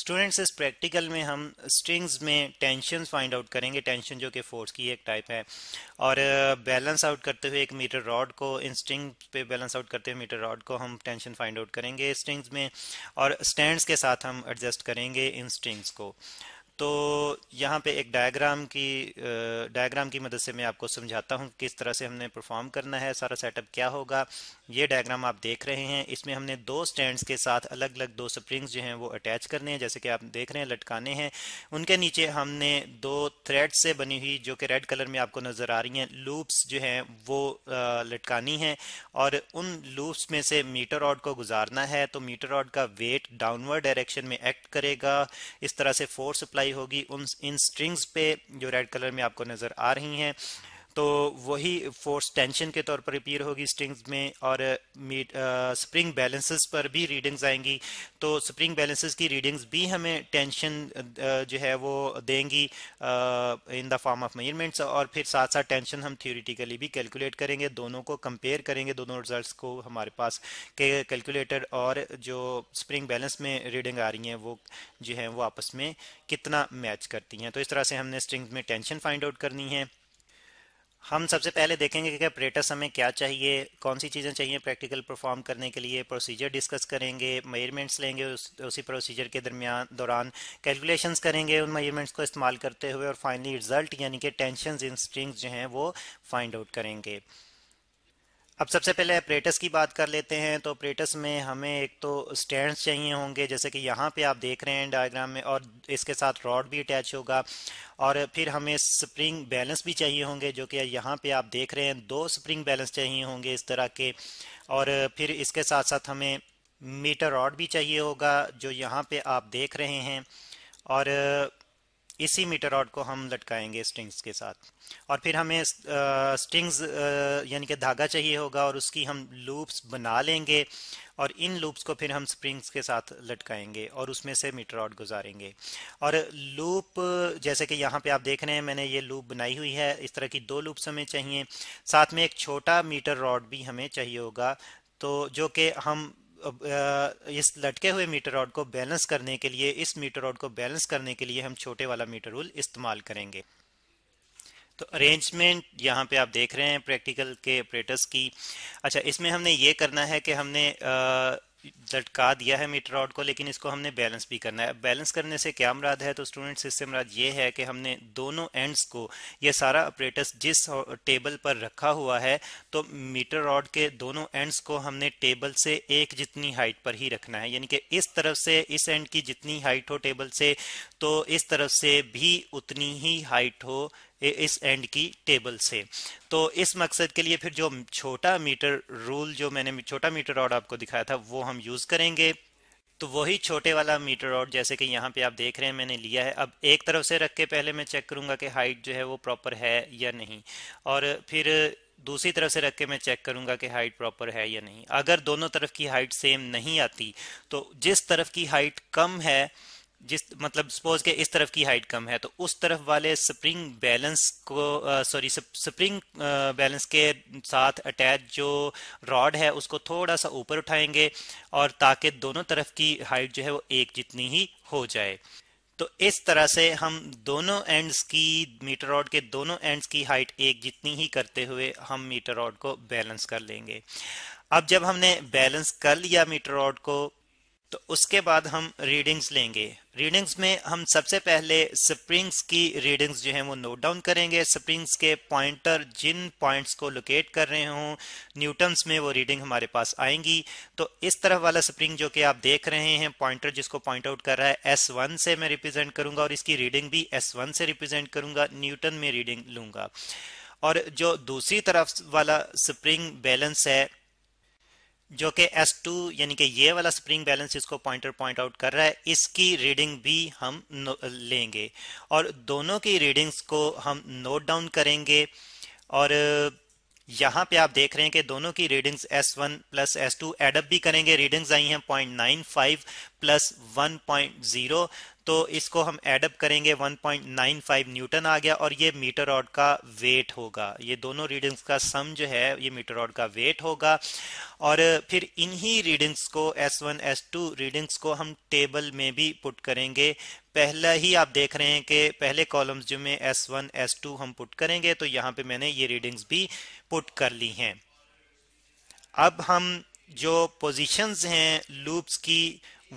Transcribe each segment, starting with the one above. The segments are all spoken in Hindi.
स्टूडेंट्स इस प्रैक्टिकल में हम स्ट्रिंग्स में टेंशन फाइंड आउट करेंगे। टेंशन जो कि फोर्स की एक टाइप है, और बैलेंस आउट करते हुए एक मीटर रॉड को, इन स्ट्रिंग पे बैलेंस आउट करते हुए मीटर रॉड को हम टेंशन फाइंड आउट करेंगे स्ट्रिंग्स में, और स्टैंड्स के साथ हम एडजस्ट करेंगे इन स्ट्रिंग्स को। तो यहाँ पे एक डायग्राम की मदद से मैं आपको समझाता हूँ किस तरह से हमने परफॉर्म करना है, सारा सेटअप क्या होगा। ये डायग्राम आप देख रहे हैं, इसमें हमने दो स्टैंड्स के साथ अलग अलग दो स्प्रिंग्स जो हैं वो अटैच करने हैं, जैसे कि आप देख रहे हैं, लटकाने हैं। उनके नीचे हमने दो थ्रेड से बनी हुई, जो कि रेड कलर में आपको नज़र आ रही हैं, लूप्स जो हैं वो लटकानी हैं, और उन लूप्स में से मीटर रॉड को गुजारना है। तो मीटर रॉड का वेट डाउनवर्ड डायरेक्शन में एक्ट करेगा, इस तरह से फोर्स अप्लाई होगी उन इन स्ट्रिंग्स पे जो रेड कलर में आपको नजर आ रही हैं। तो वही फोर्स टेंशन के तौर पर अपीयर होगी स्ट्रिंग्स में, और स्प्रिंग बैलेंसेस पर भी रीडिंग्स आएंगी। तो स्प्रिंग बैलेंसेस की रीडिंग्स भी हमें टेंशन जो है वो देंगी in the form of measurements, और फिर साथ साथ टेंशन हम थ्योरेटिकली भी कैलकुलेट करेंगे। दोनों को कंपेयर करेंगे, दोनों रिजल्ट्स को हमारे पास के कैलकुलेटर और जो स्प्रिंग बैलेंस में रीडिंग आ रही हैं वो जो है वो आपस में कितना मैच करती हैं। तो इस तरह से हमने स्ट्रिंग्स में टेंशन फाइंड आउट करनी है। हम सबसे पहले देखेंगे कि अपरेटस हमें क्या चाहिए, कौन सी चीज़ें चाहिए प्रैक्टिकल परफॉर्म करने के लिए। प्रोसीजर डिस्कस करेंगे, मेजरमेंट्स लेंगे, उसी प्रोसीजर के दौरान कैलकुलेशंस करेंगे उन मेजरमेंट्स को इस्तेमाल करते हुए, और फाइनली रिजल्ट यानी कि टेंशंस इन स्ट्रिंग्स जो हैं वो फाइंड आउट करेंगे। अब सबसे पहले अपरेटस की बात कर लेते हैं। तो अपरेटस में हमें एक तो स्टैंड्स चाहिए होंगे, जैसे कि यहाँ पे आप देख रहे हैं डायग्राम में, और इसके साथ रॉड भी अटैच होगा, और फिर हमें स्प्रिंग बैलेंस भी चाहिए होंगे, जो कि यहाँ पे आप देख रहे हैं दो स्प्रिंग बैलेंस चाहिए होंगे इस तरह के, और फिर इसके साथ साथ हमें मीटर रॉड भी चाहिए होगा जो यहाँ पर आप देख रहे हैं, और इसी मीटर रॉड को हम लटकाएंगे स्ट्रिंग्स के साथ। और फिर हमें स्ट्रिंग्स यानी कि धागा चाहिए होगा, और उसकी हम लूप्स बना लेंगे, और इन लूप्स को फिर हम स्प्रिंग्स के साथ लटकाएंगे और उसमें से मीटर रॉड गुजारेंगे। और लूप जैसे कि यहाँ पे आप देख रहे हैं, मैंने ये लूप बनाई हुई है, इस तरह की दो लूप्स हमें चाहिए। साथ में एक छोटा मीटर रॉड भी हमें चाहिए होगा, तो जो कि हम इस लटके हुए मीटर रॉड को बैलेंस करने के लिए, इस मीटर रॉड को बैलेंस करने के लिए हम छोटे वाला मीटर रूल इस्तेमाल करेंगे। तो अरेंजमेंट यहाँ पे आप देख रहे हैं प्रैक्टिकल के अपरेटस की। अच्छा, इसमें हमने ये करना है कि हमने लटका दिया है मीटर रॉड को, लेकिन इसको हमने बैलेंस भी करना है। बैलेंस करने से क्या मुराद है? तो स्टूडेंट्स, इससे मुराद ये है कि हमने दोनों एंड्स को, ये सारा अपरेटस जिस टेबल पर रखा हुआ है, तो मीटर रॉड के दोनों एंड्स को हमने टेबल से एक जितनी हाइट पर ही रखना है, यानी कि इस तरफ से इस एंड की जितनी हाइट हो टेबल से, तो इस तरफ से भी उतनी ही हाइट हो इस एंड की टेबल से। तो इस मकसद के लिए फिर जो छोटा मीटर रूल, जो मैंने छोटा मीटर रॉड आपको दिखाया था, वो हम यूज़ करेंगे। तो वही छोटे वाला मीटर रॉड, जैसे कि यहाँ पे आप देख रहे हैं मैंने लिया है। अब एक तरफ से रख के पहले मैं चेक करूँगा कि हाइट जो है वो प्रॉपर है या नहीं, और फिर दूसरी तरफ से रख के मैं चेक करूंगा कि हाइट प्रॉपर है या नहीं। अगर दोनों तरफ की हाइट सेम नहीं आती, तो जिस तरफ की हाइट कम है, जिस मतलब सपोज के इस तरफ की हाइट कम है, तो उस तरफ वाले स्प्रिंग बैलेंस को, सॉरी, स्प्रिंग बैलेंस के साथ अटैच जो रॉड है उसको थोड़ा सा ऊपर उठाएंगे, और ताकि दोनों तरफ की हाइट जो है वो एक जितनी ही हो जाए। तो इस तरह से हम दोनों एंड्स की, मीटर रॉड के दोनों एंड्स की हाइट एक जितनी ही करते हुए हम मीटर रॉड को बैलेंस कर लेंगे। अब जब हमने बैलेंस कर लिया मीटर रॉड को, तो उसके बाद हम रीडिंग्स लेंगे। रीडिंग्स में हम सबसे पहले स्प्रिंग्स की रीडिंग्स जो हैं वो नोट डाउन करेंगे। स्प्रिंग्स के पॉइंटर जिन पॉइंट्स को लोकेट कर रहे हों न्यूटन्स में, वो रीडिंग हमारे पास आएंगी। तो इस तरफ वाला स्प्रिंग जो कि आप देख रहे हैं, पॉइंटर जिसको पॉइंट आउट कर रहा है, S1 से मैं रिप्रेजेंट करूंगा, और इसकी रीडिंग भी S1 से रिप्रेजेंट करूंगा, न्यूटन में रीडिंग लूंगा। और जो दूसरी तरफ वाला स्प्रिंग बैलेंस है, जो कि S2 यानी कि ये वाला स्प्रिंग बैलेंस जिसको पॉइंटर पॉइंट आउट कर रहा है, इसकी रीडिंग भी हम लेंगे, और दोनों की रीडिंग्स को हम नोट डाउन करेंगे। और यहाँ पे आप देख रहे हैं कि दोनों की रीडिंग्स S1 + S2 एडअप भी करेंगे। रीडिंग्स आई हैं 0.95 + 1.0। तो इसको हम एडअप करेंगे 1.95 न्यूटन आ गया और ये मीटर रॉड का वेट होगा। ये दोनों रीडिंग्स का सम जो है ये मीटर रॉड का वेट होगा और फिर इन्हीं रीडिंग्स को S1 S2 रीडिंग्स को हम टेबल में भी पुट करेंगे। पहला ही आप देख रहे हैं कि पहले कॉलम्स जो में S1 S2 हम पुट करेंगे तो यहाँ पे मैंने ये रीडिंग्स भी पुट कर ली हैं। अब हम जो पोजीशंस हैं लूप्स की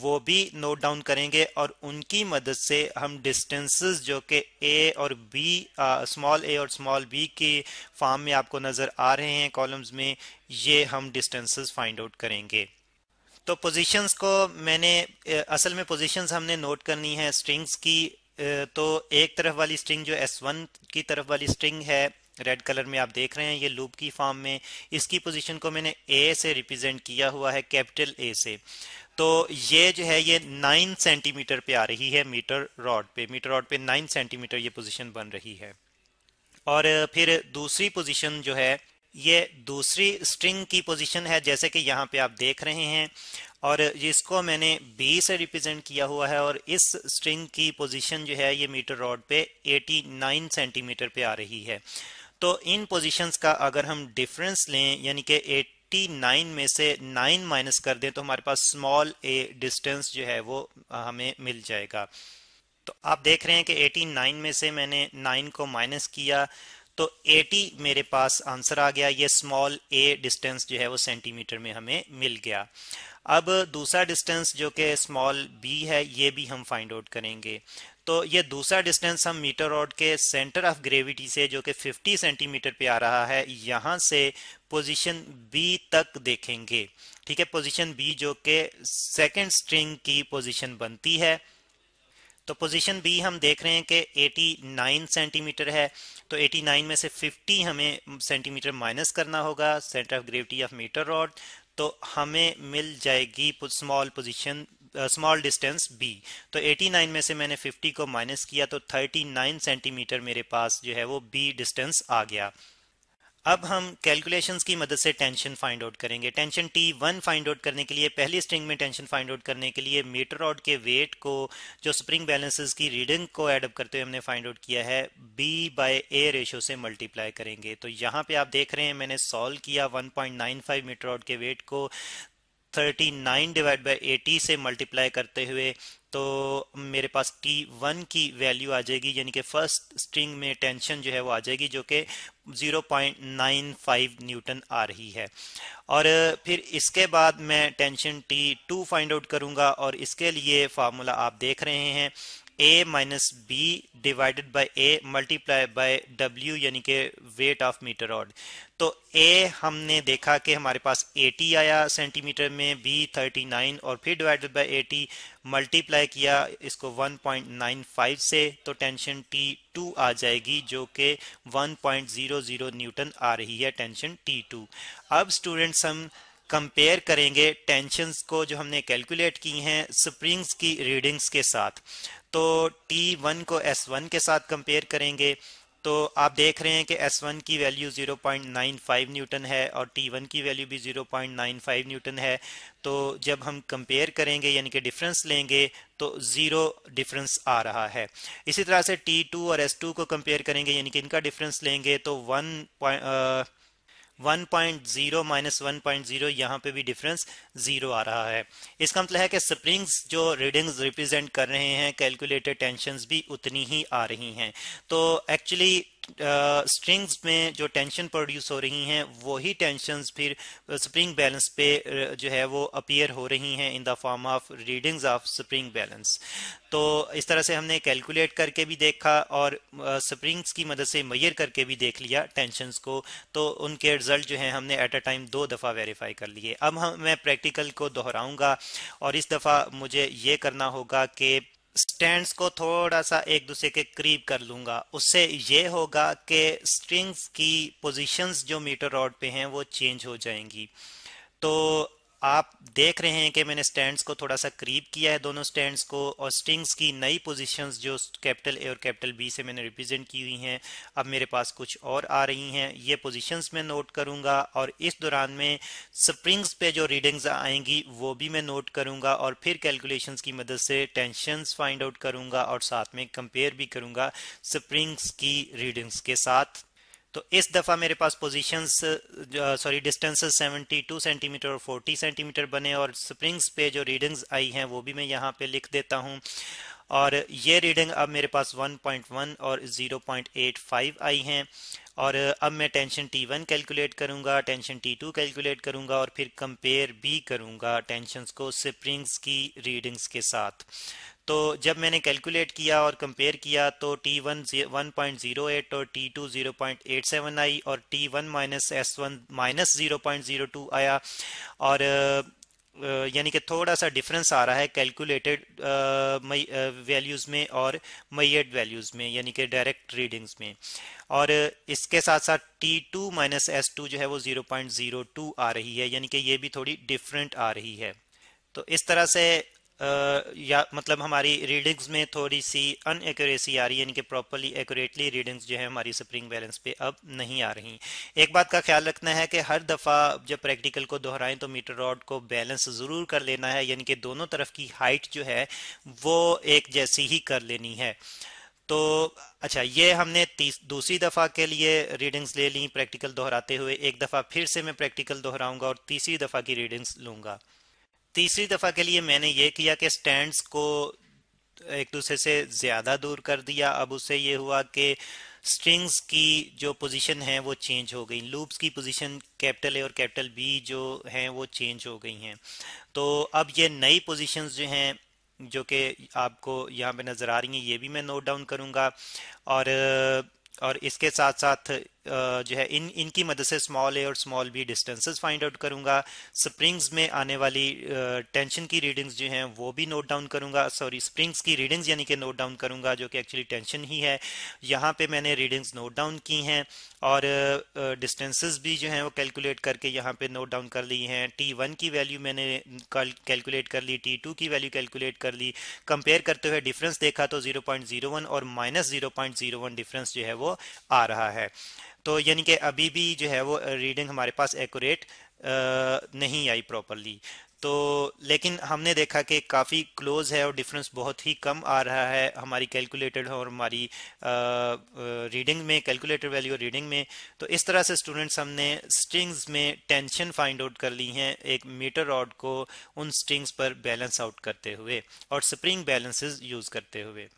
वो भी नोट डाउन करेंगे और उनकी मदद से हम डिस्टेंसेस जो कि ए और बी, स्मॉल ए और स्मॉल बी के फॉर्म में आपको नज़र आ रहे हैं कॉलम्स में, ये हम डिस्टेंसेस फाइंड आउट करेंगे। तो पोजीशंस को मैंने असल में पोजीशंस हमने नोट करनी है स्ट्रिंग्स की। तो एक तरफ वाली स्ट्रिंग जो S1 की तरफ वाली स्ट्रिंग है रेड कलर में आप देख रहे हैं ये लूप की फॉर्म में, इसकी पोजीशन को मैंने ए से रिप्रेजेंट किया हुआ है कैपिटल ए से। तो ये जो है ये 9 सेंटीमीटर पे आ रही है मीटर रॉड पे 9 सेंटीमीटर ये पोजीशन बन रही है। और फिर दूसरी पोजीशन जो है ये दूसरी स्ट्रिंग की पोजीशन है जैसे कि यहाँ पे आप देख रहे हैं और इसको मैंने बी से रिप्रेजेंट किया हुआ है और इस स्ट्रिंग की पोजीशन जो है ये मीटर रॉड पे 89 सेंटीमीटर पे आ रही है। तो इन पोजीशंस का अगर हम डिफरेंस लें यानी कि 89 में से 9 माइनस कर दें तो हमारे पास स्मॉल ए डिस्टेंस जो है वो हमें मिल जाएगा। तो आप देख रहे हैं कि 89 में से मैंने 9 को माइनस किया तो 80 मेरे पास आंसर आ गया। ये स्मॉल ए डिस्टेंस जो है वो सेंटीमीटर में हमें मिल गया। अब दूसरा डिस्टेंस जो कि स्मॉल बी है ये भी हम फाइंड आउट करेंगे। तो ये दूसरा डिस्टेंस हम मीटर रॉड के सेंटर ऑफ ग्रेविटी से जो कि 50 सेंटीमीटर पे आ रहा है यहाँ से पोजीशन बी तक देखेंगे। ठीक है, पोजीशन बी जो कि सेकंड स्ट्रिंग की पोजीशन बनती है। तो पोजीशन बी हम देख रहे हैं कि 89 सेंटीमीटर है तो 89 में से 50 हमें सेंटीमीटर माइनस करना होगा centre of gravity of metre rod, तो हमें मिल जाएगी स्मॉल डिस्टेंस बी। तो 89 में से मैंने 50 को माइनस किया तो 39 सेंटीमीटर मेरे पास जो है वो बी डिस्टेंस आ गया। अब हम कैलकुलेशंस की मदद से टेंशन फाइंड आउट करेंगे। टेंशन T1 फाइंड आउट करने के लिए पहली स्ट्रिंग में टेंशन फाइंड आउट करने के लिए मीटर रॉड के वेट को जो स्प्रिंग बैलेंसेस की रीडिंग को ऐड अप करते हुए हमने फाइंड आउट किया है B बाय A रेशो से मल्टीप्लाई करेंगे। तो यहाँ पे आप देख रहे हैं मैंने सॉल्व किया 1.95 मीटर रॉड के वेट को 39 डिवाइड बाय 80 से मल्टीप्लाई करते हुए तो मेरे पास T1 की वैल्यू आ जाएगी यानी कि फर्स्ट स्ट्रिंग में टेंशन जो है वो आ जाएगी जो कि 0.95 न्यूटन आ रही है। और फिर इसके बाद मैं टेंशन T2 फाइंड आउट करूंगा और इसके लिए फार्मूला आप देख रहे हैं A minus B divided by A multiply by W यानी कि वेट ऑफ मीटर रॉड। तो A हमने देखा कि हमारे पास 80 आया सेंटीमीटर में, B 39 और फिर डिवाइडेड बाई 80 मल्टीप्लाई किया इसको 1.95 से तो टेंशन T2 आ जाएगी जो कि 1.00 न्यूटन आ रही है टेंशन T2। अब स्टूडेंट्स हम कंपेयर करेंगे टेंशंस को जो हमने कैलकुलेट की हैं स्प्रिंग्स की रीडिंग्स के साथ। तो T1 को S1 के साथ कंपेयर करेंगे तो आप देख रहे हैं कि S1 की वैल्यू 0.95 न्यूटन है और T1 की वैल्यू भी 0.95 न्यूटन है। तो जब हम कंपेयर करेंगे यानी कि डिफरेंस लेंगे तो ज़ीरो डिफरेंस आ रहा है। इसी तरह से T2 और S2 को कंपेयर करेंगे यानी कि इनका डिफरेंस लेंगे तो 1.0 माइनस 1.0 यहाँ पे भी डिफरेंस 0 आ रहा है। इसका मतलब है कि स्प्रिंग्स जो रीडिंग्स रिप्रेजेंट कर रहे हैं कैलकुलेटेड टेंशंस भी उतनी ही आ रही हैं। तो एक्चुअली स्ट्रिंग्स में जो टेंशन प्रोड्यूस हो रही हैं वही टेंशंस फिर स्प्रिंग बैलेंस पे जो है वो अपीयर हो रही हैं in the form of readings of spring balance. तो इस तरह से हमने कैलकुलेट करके भी देखा और स्प्रिंग्स की मदद से मेजर करके भी देख लिया टेंशंस को। तो उनके रिजल्ट जो है हमने एट अ टाइम 2 दफ़ा वेरीफाई कर लिए। अब मैं प्रैक्टिकल को दोहराऊँगा और इस दफ़ा मुझे ये करना होगा कि स्टैंड्स को थोड़ा सा एक दूसरे के करीब कर लूँगा। उससे ये होगा कि स्ट्रिंग्स की पोजीशंस जो मीटर रॉड पे हैं वो चेंज हो जाएंगी। तो आप देख रहे हैं कि मैंने स्टैंड्स को थोड़ा सा करीब किया है, दोनों स्टैंड्स को, और स्ट्रिंग्स की नई पोजीशंस जो कैपिटल ए और कैपिटल बी से मैंने रिप्रेजेंट की हुई हैं अब मेरे पास कुछ और आ रही हैं। ये पोजीशंस मैं नोट करूंगा और इस दौरान में स्प्रिंग्स पे जो रीडिंग्स आएंगी वो भी मैं नोट करूंगा और फिर कैलकुलेशंस की मदद से टेंशंस फाइंड आउट करूंगा और साथ में कंपेयर भी करूंगा स्प्रिंग्स की रीडिंग्स के साथ। तो इस दफ़ा मेरे पास पोजीशंस डिस्टेंसेस 72 सेंटीमीटर और 40 सेंटीमीटर बने और स्प्रिंग्स पे जो रीडिंग्स आई हैं वो भी मैं यहाँ पे लिख देता हूँ। और ये रीडिंग अब मेरे पास 1.1 और 0.85 आई हैं। और अब मैं टेंशन T1 कैलकुलेट करूँगा, टेंशन T2 कैलकुलेट करूँगा और फिर कंपेयर भी करूँगा टेंशंस को स्प्रिंग्स की रीडिंग्स के साथ। तो जब मैंने कैलकुलेट किया और कंपेयर किया तो T1 1.08 और T2 0.87 आई और T1 माइनस S1 माइनस 0.02 आया और यानी कि थोड़ा सा डिफरेंस आ रहा है कैलकुलेटेड वैल्यूज़ में और मैयड वैल्यूज़ में यानी कि डायरेक्ट रीडिंग्स में। और इसके साथ साथ T2 माइनस S2 जो है वो 0.02 आ रही है यानी कि ये भी थोड़ी डिफरेंट आ रही है। तो इस तरह से या मतलब हमारी रीडिंग्स में थोड़ी सी अनएक्यूरेसी आ रही है यानी कि प्रॉपरली एक्यूरेटली रीडिंग्स जो है हमारी स्प्रिंग बैलेंस पे अब नहीं आ रही। एक बात का ख्याल रखना है कि हर दफ़ा जब प्रैक्टिकल को दोहराएं तो मीटर रॉड को बैलेंस ज़रूर कर लेना है यानी कि दोनों तरफ की हाइट जो है वो एक जैसी ही कर लेनी है। तो अच्छा, ये हमने दूसरी दफ़ा के लिए रीडिंग्स ले ली प्रैक्टिकल दोहराते हुए। एक दफ़ा फिर से मैं प्रैक्टिकल दोहराऊँगा और तीसरी दफ़ा की रीडिंग्स लूँगा। तीसरी दफ़ा के लिए मैंने ये किया कि स्टैंड्स को एक दूसरे से ज़्यादा दूर कर दिया। अब उससे ये हुआ कि स्ट्रिंग्स की जो पोजीशन है वो चेंज हो गई, लूप्स की पोजीशन कैपिटल ए और कैपिटल बी जो हैं वो चेंज हो गई हैं। तो अब ये नई पोजीशंस जो हैं जो कि आपको यहाँ पे नज़र आ रही हैं ये भी मैं नोट डाउन करूँगा और इसके साथ साथ जो है इनकी मदद से स्मॉल ए और small B distances find out करूंगा। स्प्रिंग्स में आने वाली टेंशन की रीडिंग्स जो हैं वो भी नोट डाउन करूंगा, सॉरी स्प्रिंग्स की रीडिंग्स यानी कि नोट डाउन करूंगा जो कि एक्चुअली टेंशन ही है। यहाँ पे मैंने रीडिंग्स नोट डाउन की हैं और डिस्टेंसेस भी जो हैं वो कैलकुलेट करके यहाँ पे नोट डाउन कर ली हैं। T1 की वैल्यू मैंने कैलकुलेट कर ली, T2 की वैल्यू कैलकुलेट कर ली, कंपेयर करते हुए डिफरेंस देखा तो 0.01 और माइनस 0.01 डिफरेंस जो है वो आ रहा है। तो यानी कि अभी भी जो है वो रीडिंग हमारे पास एक्यूरेट नहीं आई प्रॉपरली। तो लेकिन हमने देखा कि काफ़ी क्लोज है और डिफरेंस बहुत ही कम आ रहा है हमारी कैलकुलेटेड और हमारी रीडिंग में, कैलकुलेटेड वैल्यू और रीडिंग में। तो इस तरह से स्टूडेंट्स हमने स्ट्रिंग्स में टेंशन फाइंड आउट कर ली हैं एक मीटर रॉड को उन स्ट्रिंग्स पर बैलेंस आउट करते हुए और स्प्रिंग बैलेंसेस यूज़ करते हुए।